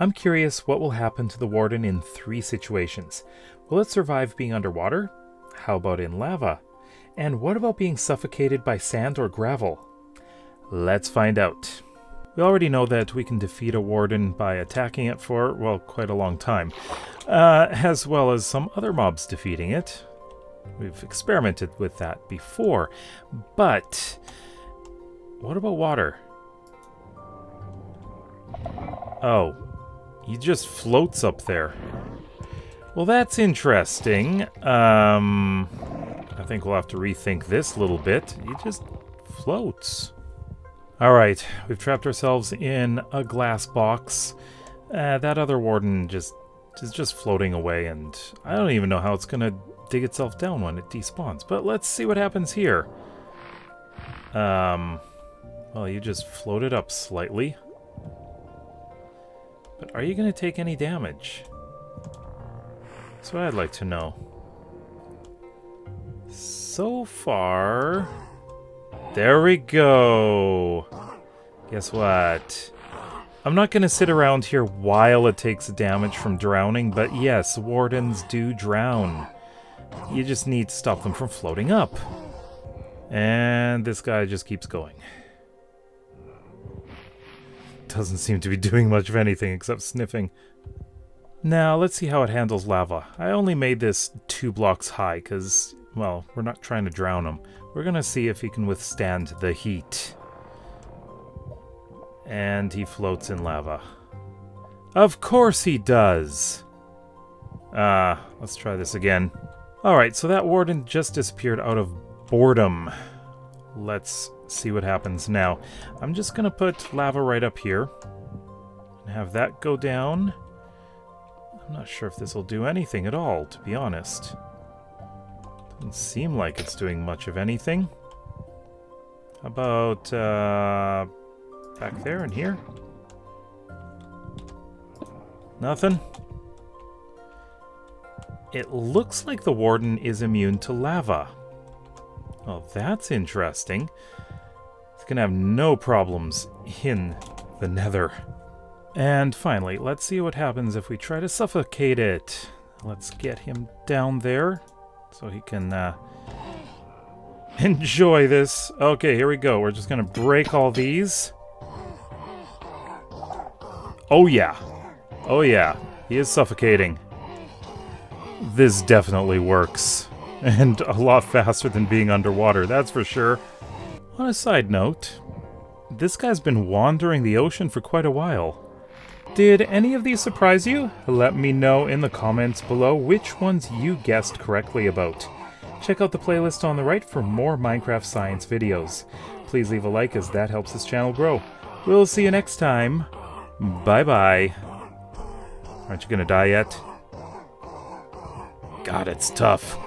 I'm curious what will happen to the Warden in three situations. Will it survive being underwater? How about in lava? And what about being suffocated by sand or gravel? Let's find out. We already know that we can defeat a Warden by attacking it for, well, quite a long time, as well as some other mobs defeating it. We've experimented with that before, but what about water? Oh, he just floats up there. Well, that's interesting. I think we'll have to rethink this a little bit. He just floats. All right, we've trapped ourselves in a glass box. That other Warden just is just floating away, and I don't even know how it's gonna dig itself down when it despawns. But let's see what happens here. Well, you just floated up slightly. But are you gonna take any damage? That's what I'd like to know. So far, there we go. Guess what? I'm not gonna sit around here while it takes damage from drowning, but yes, Wardens do drown. You just need to stop them from floating up. And this guy just keeps going. Doesn't seem to be doing much of anything except sniffing. Now, let's see how it handles lava. I only made this 2 blocks high because, well, we're not trying to drown him. We're gonna see if he can withstand the heat. And he floats in lava. Of course he does! Let's try this again. Alright, so that Warden just disappeared out of boredom. Let's see what happens now. I'm just gonna put lava right up here and have that go down. I'm not sure if this will do anything at all, to be honest. Doesn't seem like it's doing much of anything. How about back there and here? Nothing. It looks like the Warden is immune to lava. Oh, that's interesting. It's gonna have no problems in the Nether. And finally, let's see what happens if we try to suffocate it. Let's get him down there so he can enjoy this. Okay, here we go. We're just gonna break all these. Oh yeah. Oh yeah. He is suffocating. This definitely works. And a lot faster than being underwater, that's for sure. On a side note, this guy's been wandering the ocean for quite a while. Did any of these surprise you? Let me know in the comments below which ones you guessed correctly about. Check out the playlist on the right for more Minecraft science videos. Please leave a like as that helps this channel grow. We'll see you next time. Bye-bye. Aren't you gonna die yet? God, it's tough.